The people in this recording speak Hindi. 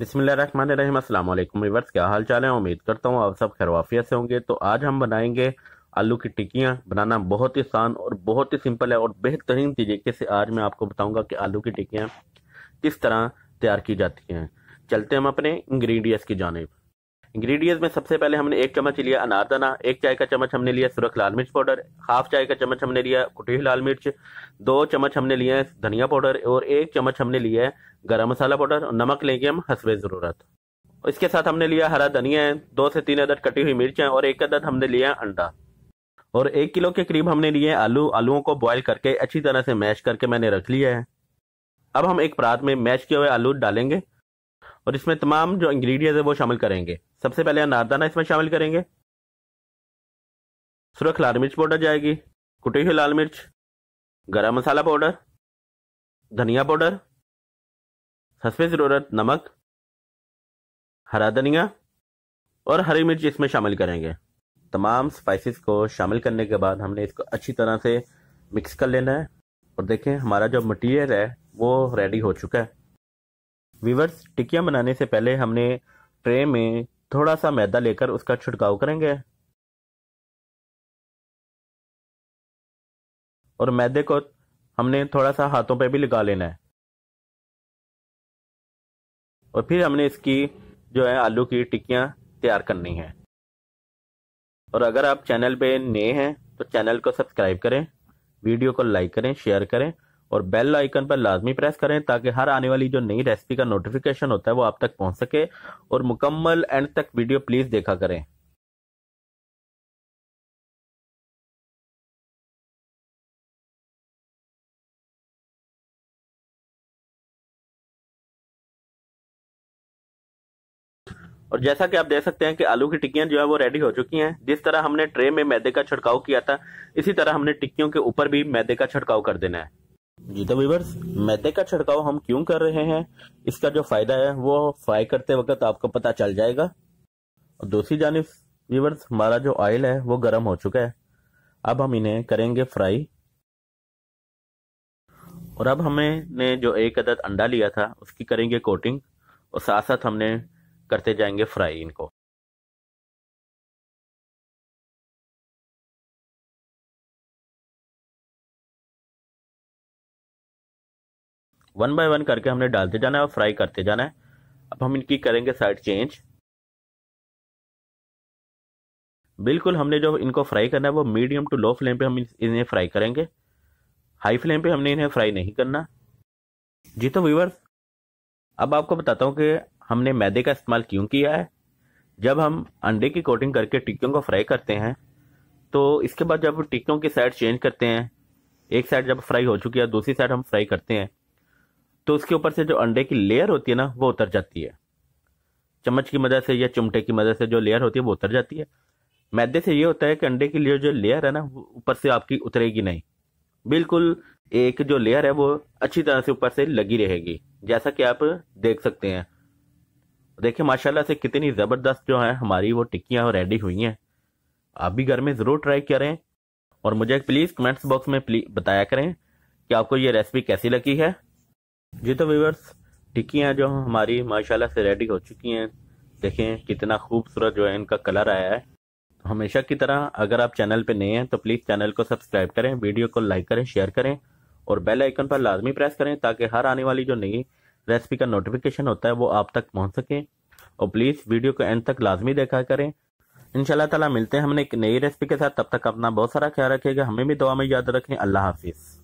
बिस्मिल्लाहिर्रहमानिर्रहीम। अस्सलाम वालेकुम व्यूअर्स, क्या हाल चाल है? उम्मीद करता हूँ आप सब खैरवाफियत से होंगे। तो आज हम बनाएंगे आलू की टिक्कियाँ। बनाना बहुत ही आसान और बहुत ही सिंपल है और बेहतरीन तरीके से आज मैं आपको बताऊँगा कि आलू की टिक्कियाँ किस तरह तैयार की जाती हैं। चलते हम अपने इंग्रेडिएंट्स की जानिब। इंग्रेडिएंट्स में सबसे पहले हमने 1 चम्मच लिया अनारदाना, 1 चाय का चम्मच हमने लिया सुरख लाल मिर्च पाउडर, 1/2 चाय का चम्मच हमने लिया कुटी हुई लाल मिर्च, 2 चम्मच हमने लिए हैं धनिया पाउडर और 1 चम्मच हमने लिया है गरम मसाला पाउडर और नमक लेंगे हम हसबे ज़रूरत। इसके साथ हमने लिया हरा धनिया है, 2 से 3 अदद कटी हुई मिर्च है और 1 अदद हमने लिया अंडा और 1 किलो के करीब हमने लिए आलू। आलूओं को बॉयल करके अच्छी तरह से मैश करके मैंने रख लिया है। अब हम एक परात में मैश किए हुए आलू डालेंगे और इसमें तमाम जो इंग्रेडिएंट्स है वो शामिल करेंगे। सबसे पहले अनारदाना इसमें शामिल करेंगे, सुरख लाल मिर्च पाउडर जाएगी, कुटी हुई लाल मिर्च, गरम मसाला पाउडर, धनिया पाउडर, हस्बे ज़रूरत नमक, हरा धनिया और हरी मिर्च इसमें शामिल करेंगे। तमाम स्पाइसेस को शामिल करने के बाद हमने इसको अच्छी तरह से मिक्स कर लेना है और देखें हमारा जो मटीरियल है वो रेडी हो चुका है। व्यूअर्स, टिक्कियाँ बनाने से पहले हमने ट्रे में थोड़ा सा मैदा लेकर उसका छिड़काव करेंगे और मैदे को हमने थोड़ा सा हाथों पे भी लगा लेना है और फिर हमने इसकी जो है आलू की टिक्कियाँ तैयार करनी है। और अगर आप चैनल पे नए हैं तो चैनल को सब्सक्राइब करें, वीडियो को लाइक करें, शेयर करें और बेल आइकन पर लाजमी प्रेस करें ताकि हर आने वाली जो नई रेसिपी का नोटिफिकेशन होता है वो आप तक पहुंच सके। और मुकम्मल एंड तक वीडियो प्लीज देखा करें। और जैसा कि आप देख सकते हैं कि आलू की टिक्कियां जो है वो रेडी हो चुकी हैं। जिस तरह हमने ट्रे में मैदे का छिड़काव किया था इसी तरह हमने टिक्कियों के ऊपर भी मैदे का छिड़काव कर देना है। जी तो व्यूअर्स, मैदे का छिड़काव हम क्यों कर रहे हैं, इसका जो फायदा है वो फ्राई करते वक्त आपको पता चल जाएगा। और दूसरी जानिब व्यूअर्स, हमारा जो ऑयल है वो गर्म हो चुका है। अब हम इन्हें करेंगे फ्राई। और अब हमने जो 1 अदद अंडा लिया था उसकी करेंगे कोटिंग और साथ साथ हमने करते जाएंगे फ्राई इनको। वन बाय वन करके हमने डालते जाना है और फ्राई करते जाना है। अब हम इनकी करेंगे साइड चेंज। बिल्कुल हमने जो इनको फ्राई करना है वो मीडियम टू लो फ्लेम पे हम इन्हें फ्राई करेंगे, हाई फ्लेम पे हमने इन्हें फ्राई नहीं करना। जी तो व्यूअर्स, अब आपको बताता हूँ कि हमने मैदे का इस्तेमाल क्यों किया है। जब हम अंडे की कोटिंग करके टिक्कियों को फ्राई करते हैं तो इसके बाद जब टिक्कियों की साइड चेंज करते हैं, एक साइड जब फ्राई हो चुकी है दूसरी साइड हम फ्राई करते हैं तो उसके ऊपर से जो अंडे की लेयर होती है ना वो उतर जाती है। चम्मच की मदद से या चिमटे की मदद से जो लेयर होती है वो उतर जाती है। मैदे से ये होता है कि अंडे की जो लेयर है ना ऊपर से आपकी उतरेगी नहीं, बिल्कुल एक जो लेयर है वो अच्छी तरह से ऊपर से लगी रहेगी। जैसा कि आप देख सकते हैं, देखिए माशाल्लाह से कितनी ज़बरदस्त जो है हमारी वो टिक्कियाँ रेडी हुई हैं। आप भी घर में ज़रूर ट्राई करें और मुझे प्लीज़ कमेंट्स बॉक्स में बताया करें कि आपको ये रेसिपी कैसी लगी है। जी तो व्यूअर्स, टिक्कियाँ जो हमारी माशाल्लाह से रेडी हो चुकी हैं। देखें कितना खूबसूरत जो है इनका कलर आया है। तो हमेशा की तरह अगर आप चैनल पर नए हैं तो प्लीज़ चैनल को सब्सक्राइब करें, वीडियो को लाइक करें, शेयर करें और बेल आइकन पर लाजमी प्रेस करें ताकि हर आने वाली जो नई रेसिपी का नोटिफिकेशन होता है वो आप तक पहुंच सके। और प्लीज़ वीडियो को एंड तक लाजमी देखा करें। इंशाल्लाह ताला मिलते हैं हमने एक नई रेसिपी के साथ। तब तक अपना बहुत सारा ख्याल रखिएगा, हमें भी दुआ में याद रखें। अल्लाह हाफिज़।